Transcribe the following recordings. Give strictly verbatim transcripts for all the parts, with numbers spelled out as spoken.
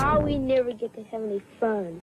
oh, we never get to have any fun.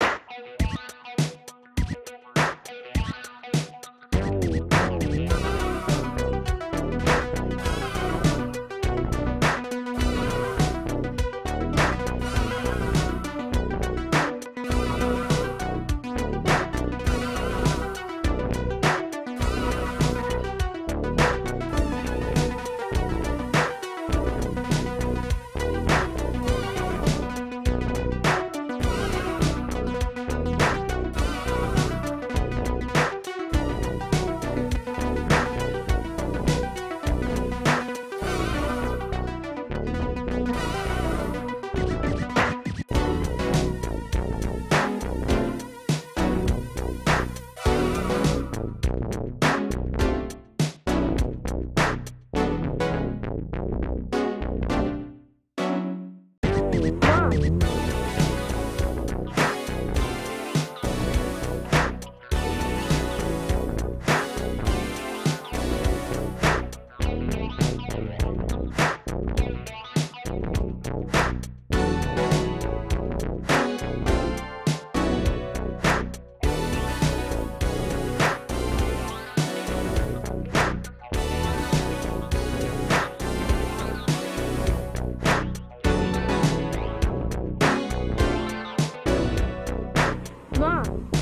Mom,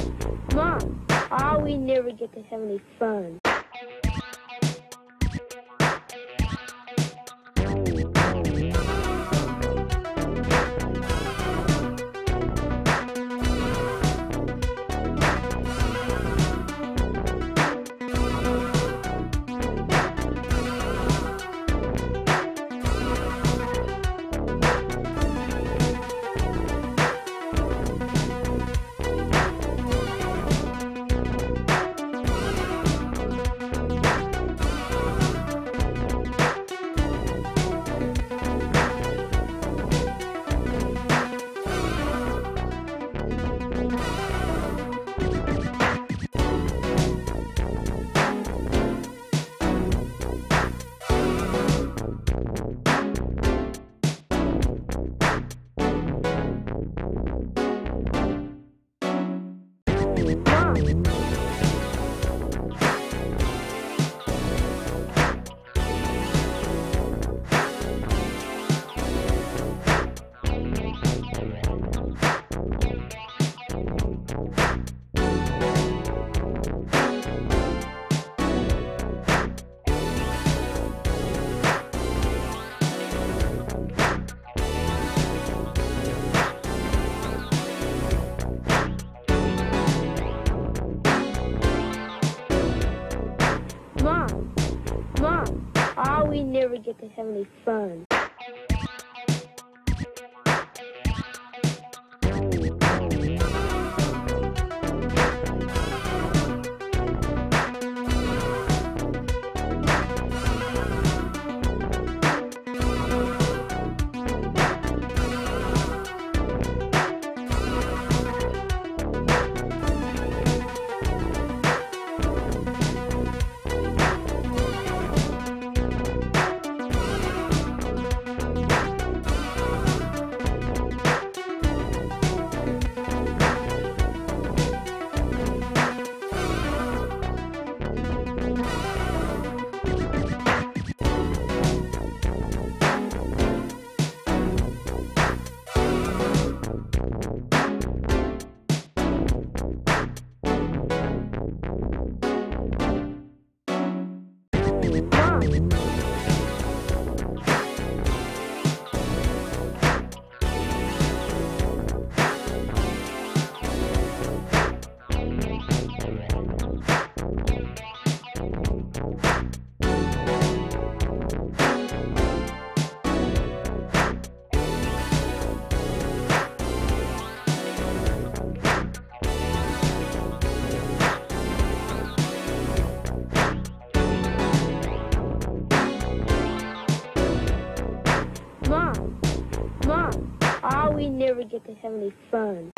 Mom, oh, we never get to have any fun. Mom, Mom, oh, we never get to have any fun. Mom, Mom, oh, we never get to have any fun.